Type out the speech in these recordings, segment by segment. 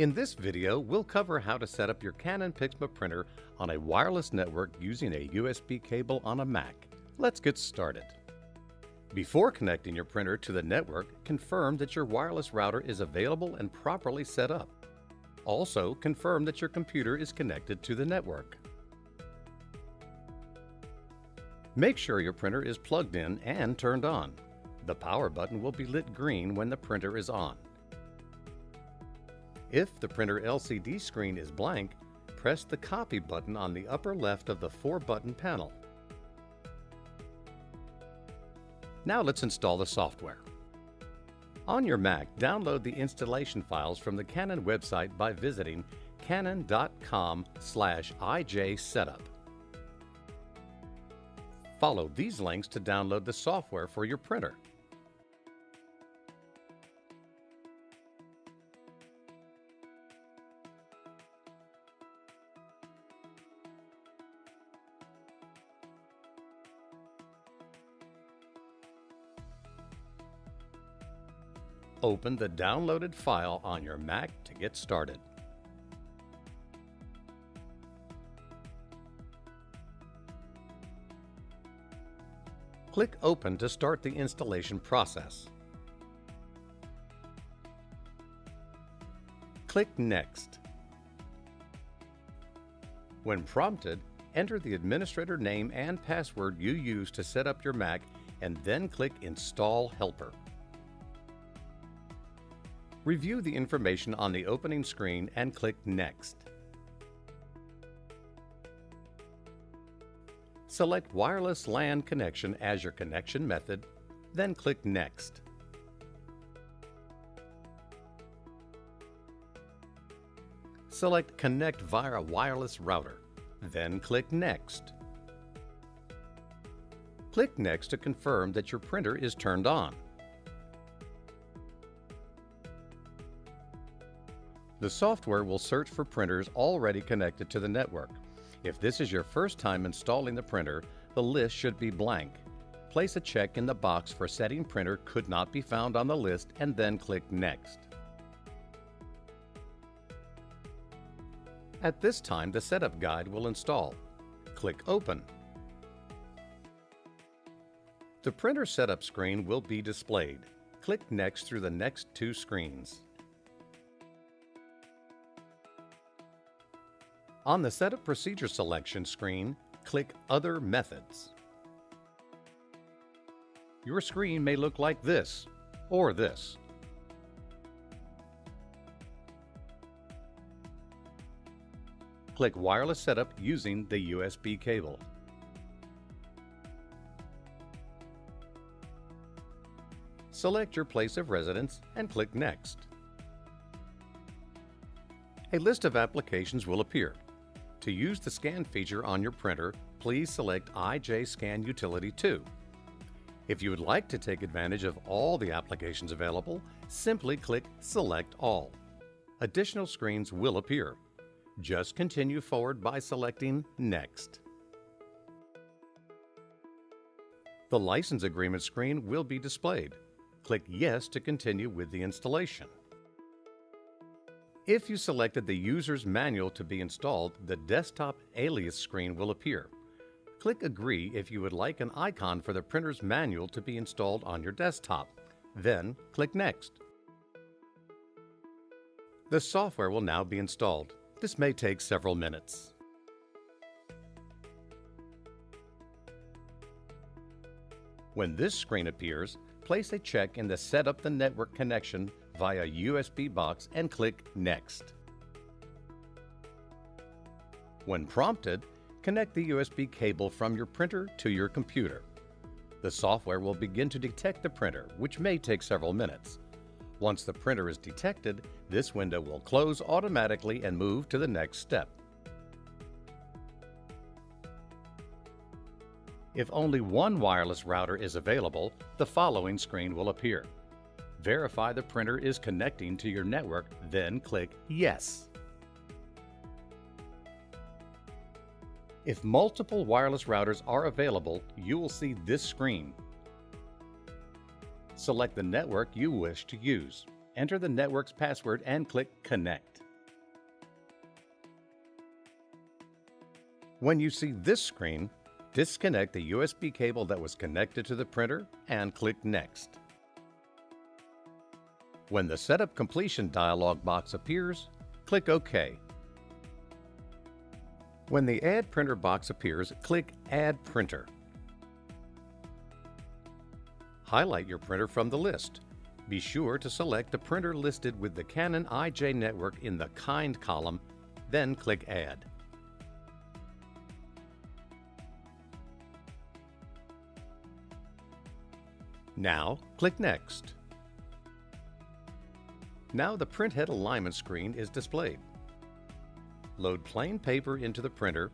In this video, we'll cover how to set up your Canon PIXMA printer on a wireless network using a USB cable on a Mac. Let's get started. Before connecting your printer to the network, confirm that your wireless router is available and properly set up. Also, confirm that your computer is connected to the network. Make sure your printer is plugged in and turned on. The power button will be lit green when the printer is on. If the printer LCD screen is blank, press the copy button on the upper left of the 4-button panel. Now let's install the software. On your Mac, download the installation files from the Canon website by visiting canon.com/IJ setup. Follow these links to download the software for your printer. Open the downloaded file on your Mac to get started. Click Open to start the installation process. Click Next. When prompted, enter the administrator name and password you used to set up your Mac and then click Install Helper. Review the information on the opening screen and click Next. Select Wireless LAN Connection as your connection method, then click Next. Select Connect via Wireless Router, then click Next. Click Next to confirm that your printer is turned on. The software will search for printers already connected to the network. If this is your first time installing the printer, the list should be blank. Place a check in the box for setting printer could not be found on the list and then click Next. At this time, the setup guide will install. Click Open. The printer setup screen will be displayed. Click Next through the next two screens. On the Setup Procedure Selection screen, click Other Methods. Your screen may look like this, or this. Click Wireless Setup using the USB cable. Select your place of residence and click Next. A list of applications will appear. To use the scan feature on your printer, please select IJ Scan Utility 2. If you would like to take advantage of all the applications available, simply click Select All. Additional screens will appear. Just continue forward by selecting Next. The License Agreement screen will be displayed. Click Yes to continue with the installation. If you selected the user's manual to be installed, the desktop alias screen will appear. Click Agree if you would like an icon for the printer's manual to be installed on your desktop. Then click Next. The software will now be installed. This may take several minutes. When this screen appears, place a check in the Set Up the Network Connection via USB box and click Next. When prompted, connect the USB cable from your printer to your computer. The software will begin to detect the printer, which may take several minutes. Once the printer is detected, this window will close automatically and move to the next step. If only one wireless router is available, the following screen will appear. Verify the printer is connecting to your network, then click Yes. If multiple wireless routers are available, you will see this screen. Select the network you wish to use. Enter the network's password and click Connect. When you see this screen, disconnect the USB cable that was connected to the printer and click Next. When the Setup Completion dialog box appears, click OK. When the Add Printer box appears, click Add Printer. Highlight your printer from the list. Be sure to select the printer listed with the Canon IJ Network in the Kind column, then click Add. Now, click Next. Now the printhead alignment screen is displayed. Load plain paper into the printer .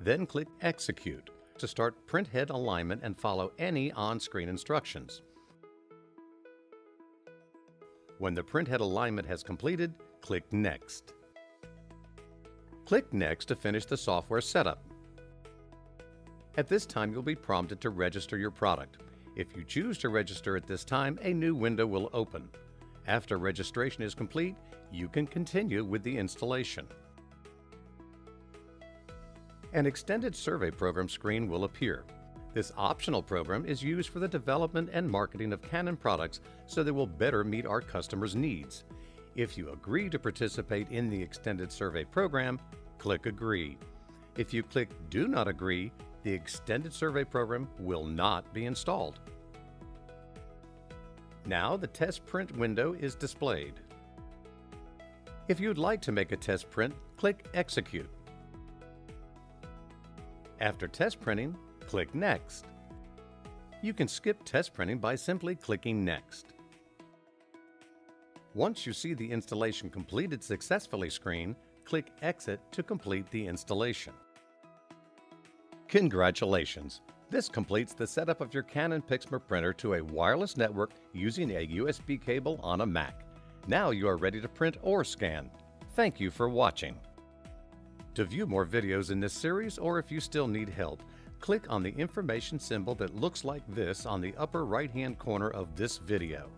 Then click Execute to start printhead alignment and follow any on-screen instructions. When the printhead alignment has completed, click Next. Click Next to finish the software setup. At this time, you'll be prompted to register your product. If you choose to register at this time, a new window will open. After registration is complete, you can continue with the installation. An extended survey program screen will appear. This optional program is used for the development and marketing of Canon products so they will better meet our customers' needs. If you agree to participate in the extended survey program, click Agree. If you click Do Not Agree, the extended survey program will not be installed. Now the test print window is displayed. If you'd like to make a test print, click Execute. After test printing, click Next. You can skip test printing by simply clicking Next. Once you see the installation completed successfully screen, click Exit to complete the installation. Congratulations! This completes the setup of your Canon PIXMA printer to a wireless network using a USB cable on a Mac. Now you are ready to print or scan. Thank you for watching. To view more videos in this series, or if you still need help, click on the information symbol that looks like this on the upper right-hand corner of this video.